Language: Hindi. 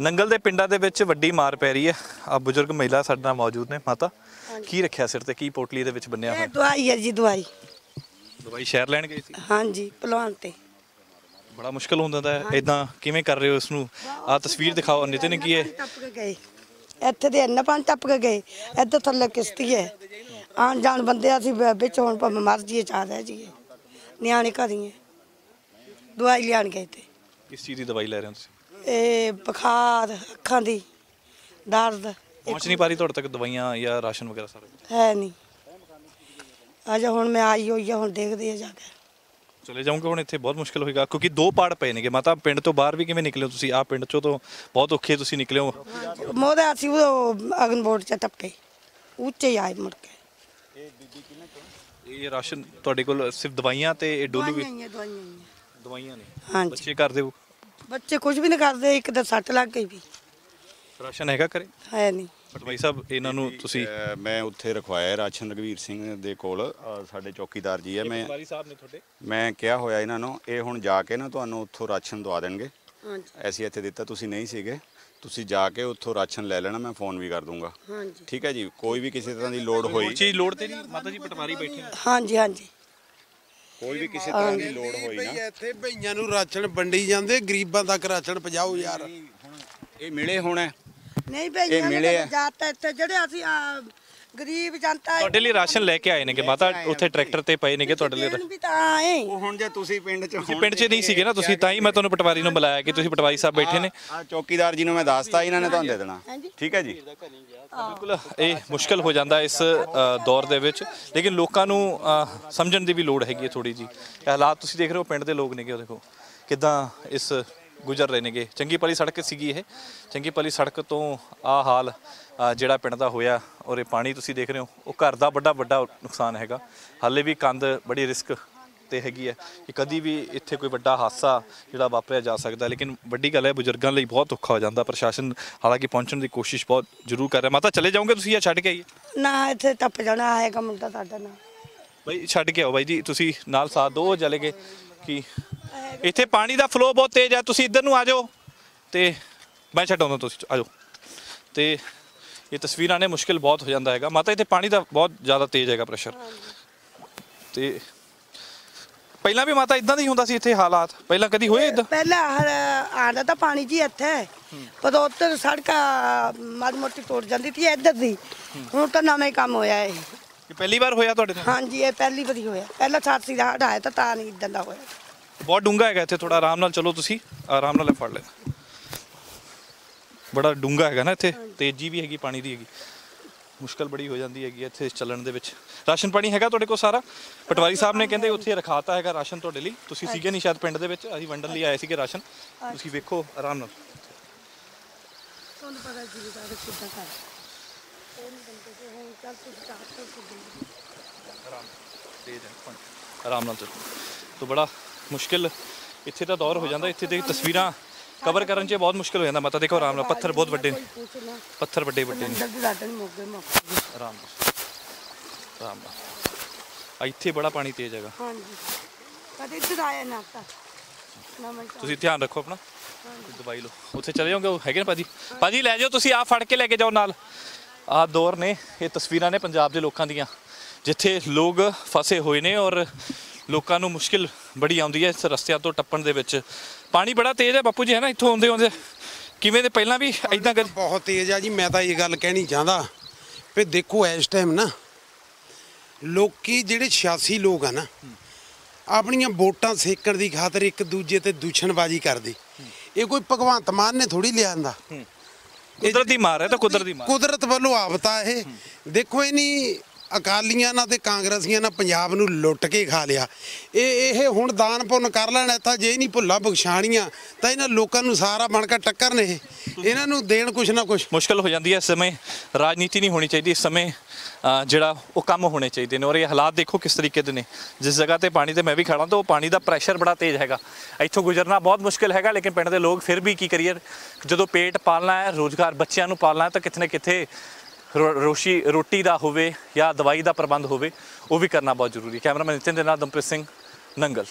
नंगल के पिंडा दे विच वड्डी मार पै रही है। आ बुजुर्ग महिला साडे नाल मौजूद ने। माता की रखिया सिर ते, की पोटली दे विच बन्निया होया? दवाई है जी, दवाई। दवाई शहर लैण गई सी? हां जी, पहलवान ते। बड़ा मुश्किल हुंदा है इदां, किवें कर रहे हो इसनू? आ तस्वीर दिखाओ। नितिन की है टप के गए इत्थे दे अन्न पान टप के गए, इधर थल्ले किश्ती है, आन जान बंदे आसी विच, हुण भावें मर जीए चाह रह जीए, नियाणे घरीं है। दवाई लैण गए ते। किस चीज़ की दवाई लै रहे हो तुसीं? बुखार, अखां दी दर्द। पहुंच नहीं पा रही तुहाडे तक दवाइयां या राशन वगैरह सारा है नहीं। अज हुण मैं आई होई है, हुण देखदे आ जाके चले जाऊंगे। हुण इत्थे बहुत मुश्किल होएगा क्योंकि दो पाड़ पए नेगे। माता पिंड तो बाहर भी किवें निकले हो तुसीं? आ पिंड चों तो बहुत औखे तुसीं निकले हो। मोदा असीं अगन बोर्ड च टप्पे उच्चे आए मुड़ के। ये राशन तुहाडे कोल सिर्फ दवाइयां ते डोलू भी? दवाइयां ने। हां, बच्चे घर दे बच्चे कुछ भी नहीं करते। एक तो सट लग गई भी। राशन है घरे? है नहीं। भाई साहब इन्हों मैं उत्थे रखवाया राशन रघवीर सिंह दे कोल, साडे चौकीदार जी है। मैं क्या होया इन्हों ये हुण जाके ना तुहानूं उत्थों राशन दवा देंगे। ऐसी इत्थे दिता तुसीं नहीं सीगे, तुसीं जाके उत्थों राशन ले लेना, मैं फोन भी कर दूंगा। ठीक है जी, कोई भी किसी तरह की लोड़ होई चीज़ लोड़ ते नहीं। माता जी पटवारी बैठे। हाँ जी, हाँ जी। ਕੋਈ ਵੀ ਕਿਸੇ ਤਰ੍ਹਾਂ ਦੀ ਲੋੜ ਹੋਈ ਨਾ ਇੱਥੇ ਭਈਆਂ ਨੂੰ ਰਾਸ਼ਨ ਵੰਡੀ ਜਾਂਦੇ, ਗਰੀਬਾਂ ਤੱਕ ਰਾਸ਼ਨ ਪਹੁੰਚਾਓ ਯਾਰ। ਇਹ ਮਿਲੇ ਹੋਣਾ ਨਹੀਂ ਭਈਆਂ ਨੂੰ ਜਾਤਾ ਇੱਥੇ ਜਿਹੜੇ ਅਸੀਂ ਗਰੀਬ ਜਨਤਾ ਤੁਹਾਡੇ ਲਈ ਰਾਸ਼ਨ ਲੈ ਕੇ ਆਏ ਨੇ ਕਿ ਮਾਤਾ ਉੱਥੇ ਟਰੈਕਟਰ ਤੇ ਪਏ ਨੇਗੇ ਤੁਹਾਡੇ ਲਈ ਤਾਂ ਐ। ਉਹ ਹੁਣ ਜੇ ਤੁਸੀਂ ਪਿੰਡ 'ਚ ਨਹੀਂ ਸੀਗੇ ਨਾ ਤੁਸੀਂ, ਤਾਂ ਹੀ ਮੈਂ ਤੁਹਾਨੂੰ ਪਟਵਾਰੀ ਨੂੰ ਬੁਲਾਇਆ ਕਿ ਤੁਸੀਂ ਪਟਵਾਰੀ ਸਾਹਿਬ ਬੈਠੇ ਨੇ। ਚੌਕੀਦਾਰ ਜੀ ਨੂੰ ਮੈਂ ਦੱਸਤਾ ਇਹਨਾਂ ਨੇ ਤੁਹਾਨੂੰ ਦੇ ਦੇਣਾ। ਠੀਕ ਹੈ ਜੀ, ਬਿਲਕੁਲ। ਇਹ ਮੁਸ਼ਕਲ ਹੋ ਜਾਂਦਾ ਇਸ ਦੌਰ ਦੇ ਵਿੱਚ, ਲੇਕਿਨ ਲੋਕਾਂ ਨੂੰ ਸਮਝਣ ਦੀ ਵੀ ਲੋੜ ਹੈਗੀ ਹੈ ਥੋੜੀ ਜੀ। ਹਾਲਾਤ ਤੁਸੀਂ ਦੇਖ ਰਹੇ ਹੋ, ਪਿੰਡ ਦੇ ਲੋਕ ਨੇਗੇ ਉਹ ਦੇਖੋ ਕਿਦਾਂ ਇਸ गुजर रहे हैं। चंगी भली सड़क सीगी ये, चंगी भली सड़क तो आ हाल जिहड़ा पिंड दा होया। और ये पानी तुसीं देख रहे हो, वो घर दा बड़ा बड़ा नुकसान हैगा। हाले भी कंध बड़ी रिस्क ते हैगी है कि कभी भी इत्थे कोई बड़ा हादसा जिहड़ा वापरिया जा सकता है। लेकिन वड्डी गल है बजुर्गों लई बहुत औखा हो जाता। प्रशासन हालांकि पहुँचने की कोशिश बहुत जरूर कर रहा है। माता चले जाओगे तुसीं या छड्ड के आइए? ना इत्थे टप जाना है मुंडा साडा ना बई, छड्ड के आओ बाई जी तुसीं नाल साथ दो। चले गए कि इत्थे पानी का फ्लो बहुत तेज़ है। तुसीं इधर नूं आ जाओ तो मैं छड्डां, तुसीं आ जाओ। तो ये तस्वीरां ने मुश्किल बहुत हो जाता है। माता इत्थे पानी का बहुत ज़्यादा तेज़ है प्रैशर। तो पहला भी माता इदां दी हुंदा सी इत्थे हालात? पहला कदी होए इदां? पहला आंदा तां पानी जी इत्थे पर उधर सड़क माड़ी मोटी टुट जाती थी इधर दी। हुण तां नवां ही काम होया है। पहली बार होया तुहाडे नाल? हां जी, ये पहली बार होया। पहला छाती दा हटाया तां नहीं इदां दा होया। बहुत डूंगा है इत्थे, थोड़ा आराम नाल चलो तुसी, आराम नाल फड़ ले। बड़ा डूंगा है ना इत्थे, तेजी भी हैगी पानी दी हैगी, मुश्किल बड़ी हो जाती हैगी इत्थे चलण दे विच। राशन पानी हैगा तुहाडे कोल सारा? पटवारी साहब ने कहंदे उत्थे रखाता हैगा राशन तुहाडे लई। तुसी सीगे नहीं शायद पिंड दे विच, असीं वंडण लई आए सीगे राशन। तुसी वेखो आराम नाल। ਤੁਹਾਨੂੰ ਪਤਾ ਜੀ ਦਾ ਕਿੱਦਾਂ ਕਰ ਉਹ ਨਹੀਂ ਬੰਦੇ ਤੇ ਹੁਣ ਚੱਲ ਤੁਸੀਂ ਚਾਹ ਤੋਂ ਸੁਣੋ ਆਰਾਮ ਦੇ ਦੇ ਆਰਾਮ ਨਾਲ तो बड़ा मुश्किल इत्थे दा दौर हो जाता। इत्थे दी तस्वीरां कवर करन च बहुत मुश्किल हो जाता। माता देखो आराम नाल, पत्थर बहुत वड्डे ने, पत्थर वड्डे वड्डे ने। आराम आराम इत्थे बड़ा पानी तेज हैगा। हां जी, कदे इधर आया ना ता तुसीं ध्यान रखो अपना, दवाई लो। उत्थे चले जाओगे हैगे ना भाजी? भाजी लै जाओ तुसीं, आ फड़ के लैके जाओ नाल। आ दौर ने, ये तस्वीरां ने पंजाब दे लोकां दियां जिथे लोग फसे होए ने और लोगों को मुश्किल बड़ी आती है इस रस्तिया तो टप्पन के। पानी बड़ा तेज़ है बापू जी है ना, इतों आते आते किमें पहला भी इदा? बहुत तेज़ है जी। मैं तो ये गल कहनी चाहता भी देखो इस टाइम ना लोग जोड़े सियासी लोग है ना अपन वोटा सेकण की खातर एक दूजे से दूषणबाजी करते। ये कोई भगवंत मान ने थोड़ी लिया, कुदरती मार है तो कुदरत वालों आपदा है। देखो इनी ਅਕਾਲੀਆਂ ਨਾਲ ਤੇ ਕਾਂਗਰਸੀਆਂ ਨਾਲ ਪੰਜਾਬ ਨੂੰ ਲੁੱਟ ਕੇ ਖਾ ਲਿਆ। ਇਹ ਹੁਣ ਦਾਨ ਪੁੰਨ ਕਰ ਲੈਣਾ ਤਾਂ ਜੇ ਨਹੀਂ ਭੁੱਲਾ ਬਖਸ਼ਾਣੀਆਂ ਤਾਂ ਇਹਨਾਂ ਲੋਕਾਂ ਨੂੰ ਸਾਰਾ ਬਣ ਕੇ ਟੱਕਰ ਨੇ। ਇਹਨਾਂ ਨੂੰ ਦੇਣ ਕੁਛ ਨਾ ਕੁਛ। ਮੁਸ਼ਕਲ ਹੋ ਜਾਂਦੀ ਹੈ ਇਸ ਸਮੇਂ। ਰਾਜਨੀਤੀ ਨਹੀਂ ਹੋਣੀ ਚਾਹੀਦੀ ਇਸ ਸਮੇਂ, ਜਿਹੜਾ ਉਹ ਕੰਮ ਹੋਣੇ ਚਾਹੀਦੇ ਨੇ। ਔਰ ਇਹ ਹਾਲਾਤ ਦੇਖੋ ਕਿਸ ਤਰੀਕੇ ਦੇ ਨੇ। ਜਿਸ ਜਗ੍ਹਾ ਤੇ ਪਾਣੀ ਤੇ ਮੈਂ ਵੀ ਖੜਾ ਤਾਂ ਉਹ ਪਾਣੀ ਦਾ ਪ੍ਰੈਸ਼ਰ ਬੜਾ ਤੇਜ਼ ਹੈਗਾ। ਇੱਥੋਂ ਗੁਜ਼ਰਨਾ ਬਹੁਤ ਮੁਸ਼ਕਿਲ ਹੈਗਾ। ਲੇਕਿਨ ਪਿੰਡ ਦੇ ਲੋਕ ਫਿਰ ਵੀ ਕੀ ਕਰੀਏ, ਜਦੋਂ ਪੇਟ ਪਾਲਣਾ ਹੈ, ਰੋਜ਼ਗਾਰ ਬੱਚਿਆਂ ਨੂੰ ਪਾਲਣਾ ਹੈ ਤਾਂ ਕਿਤੇ ਨਾ ਕਿਤੇ रोटी का होवे या दवाई का प्रबंध होवे, वो भी करना बहुत जरूरी। कैमरामैन नितिन दे नाल दमप्रीत सिंह, नंगल।